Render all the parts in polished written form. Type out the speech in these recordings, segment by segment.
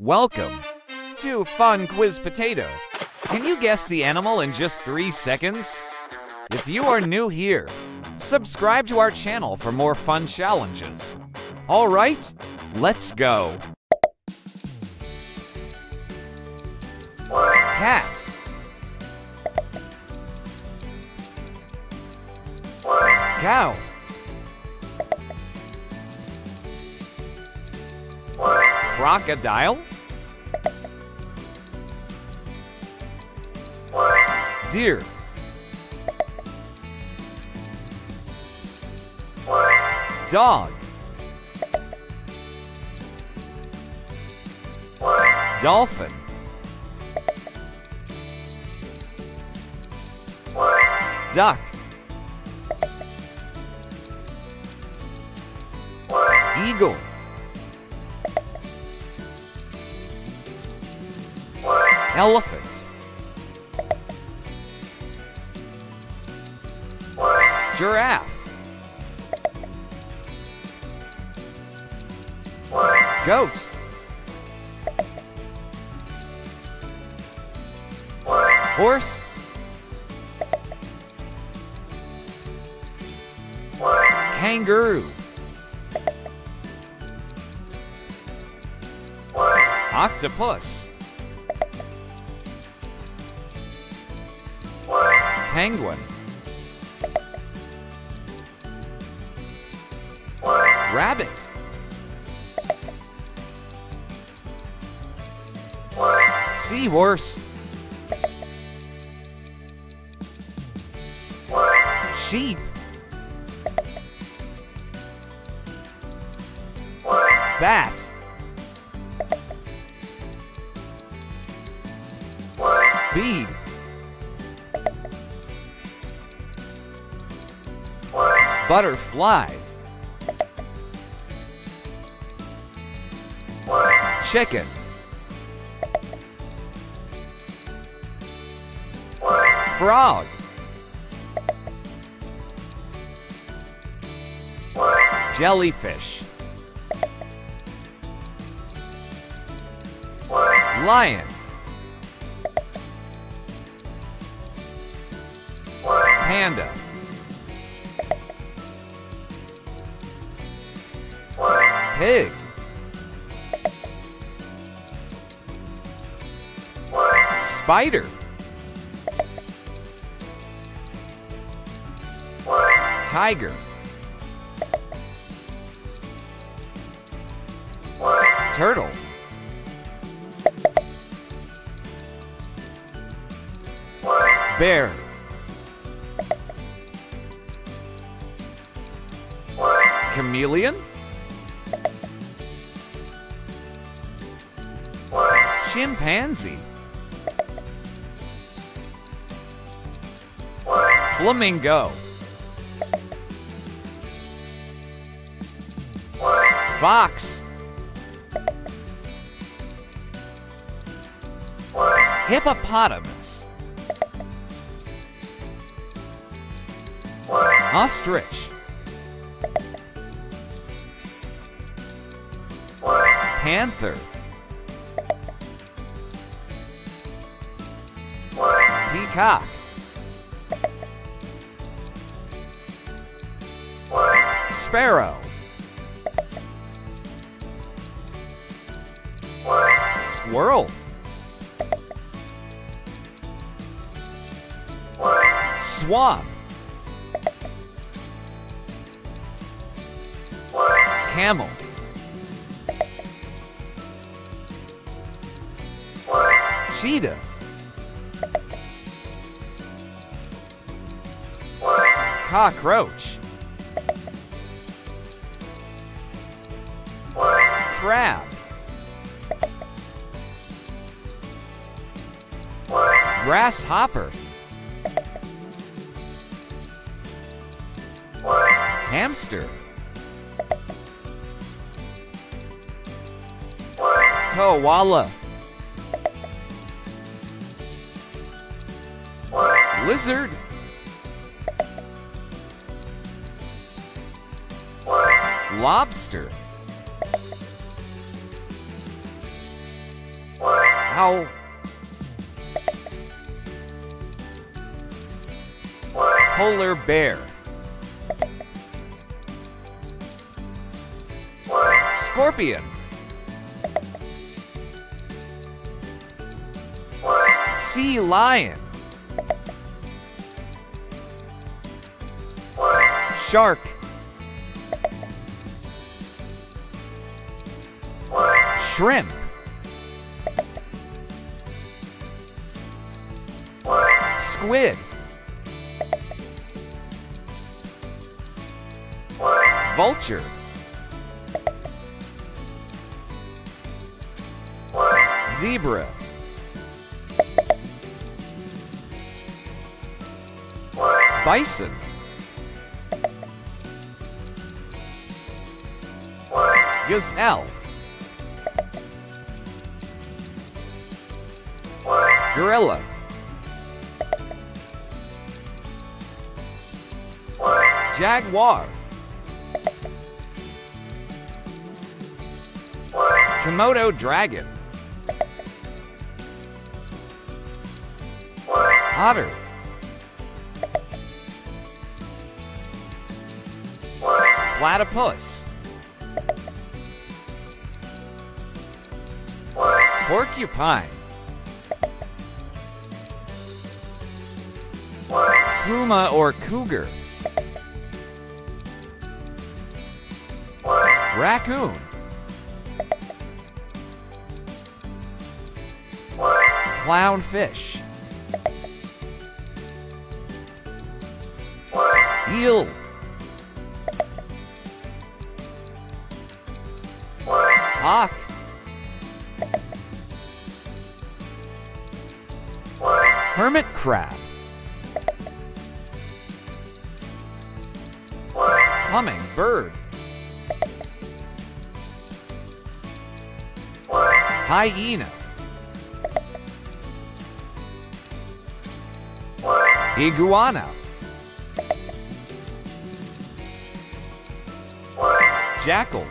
Welcome to Fun Quiz Potato. Can you guess the animal in just 3 seconds? If you are new here, subscribe to our channel for more fun challenges. All right, let's go. Cat. Cow. Crocodile. Deer. Dog. Dolphin. Duck. Eagle. Elephant. Giraffe. Goat. Horse. Kangaroo. Octopus. Penguin. Rabbit. Seahorse. Sheep. Bat. Bee. Butterfly. Chicken. Frog. Jellyfish. Lion. Panda. Pig. Spider. Tiger. Turtle. Bear. Chameleon. Chimpanzee. Flamingo. Fox. Hippopotamus. Ostrich. Panther. Peacock. Sparrow. Squirrel. Swan. Camel. Cheetah. Cockroach. Crab. Grasshopper. Hamster. Koala. Lizard. Lobster. Ow. Polar bear. Scorpion. Sea lion. Shark. Shrimp. Squid. Vulture. Zebra. Bison. Gazelle. Gorilla. Jaguar. Komodo dragon. Otter. Platypus. Porcupine. Puma or cougar. Raccoon. Clownfish. Eel. Hawk. Hermit crab. Hummingbird. Hyena. Iguana. Jackal.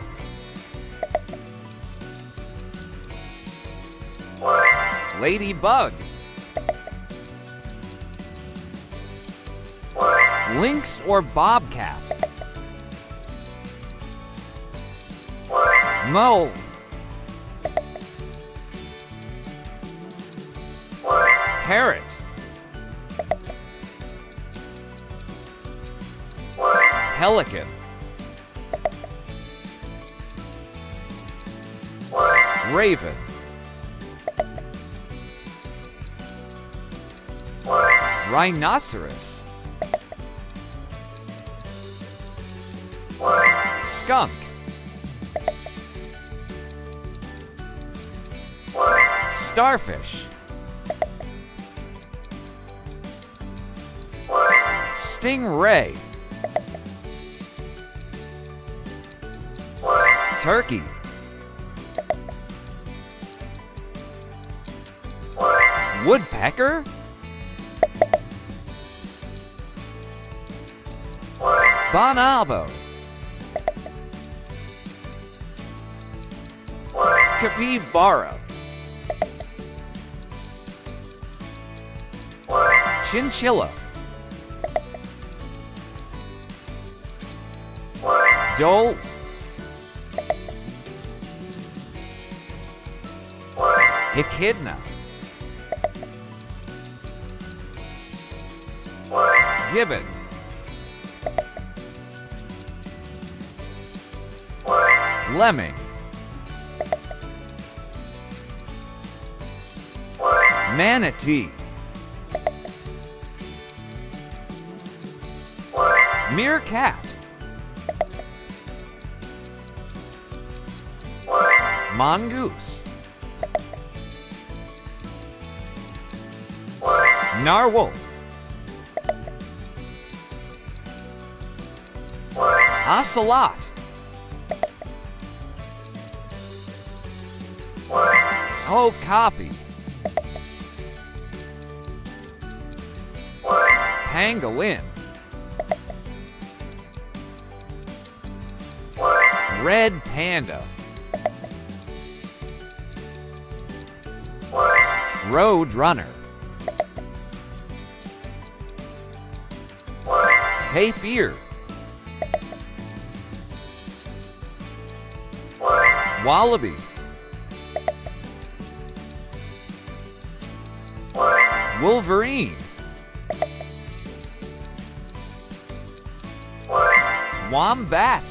Ladybug. Lynx or bobcat. Mole. Parrot. Pelican. Raven. Rhinoceros. Skunk. Starfish. Stingray. Turkey. Woodpecker. Bonobo. Capybara. Chinchilla. Dole. Echidna. Gibbon. Lemming. Manatee. Meerkat. Mongoose. Narwhal. Ocelot. Okapi. Pangolin. Red panda. Road runner. Tapir. Wallaby. Wolverine. Wombat.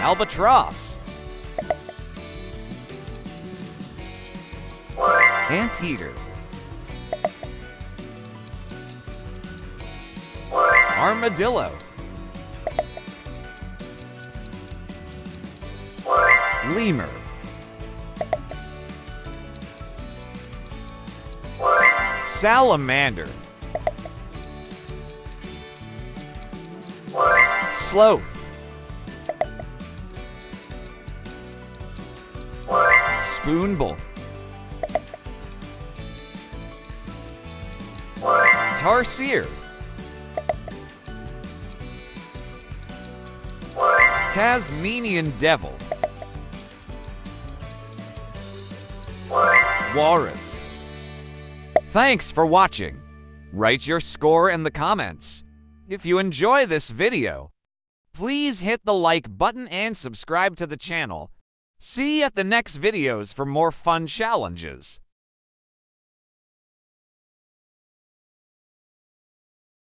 Albatross. Anteater. Armadillo. Lemur. Salamander. Sloth. Spoonbill. Tarsier. Tasmanian devil. Walrus. Thanks for watching. Write your score in the comments. If you enjoy this video, please hit the like button and subscribe to the channel. See you at the next videos for more fun challenges.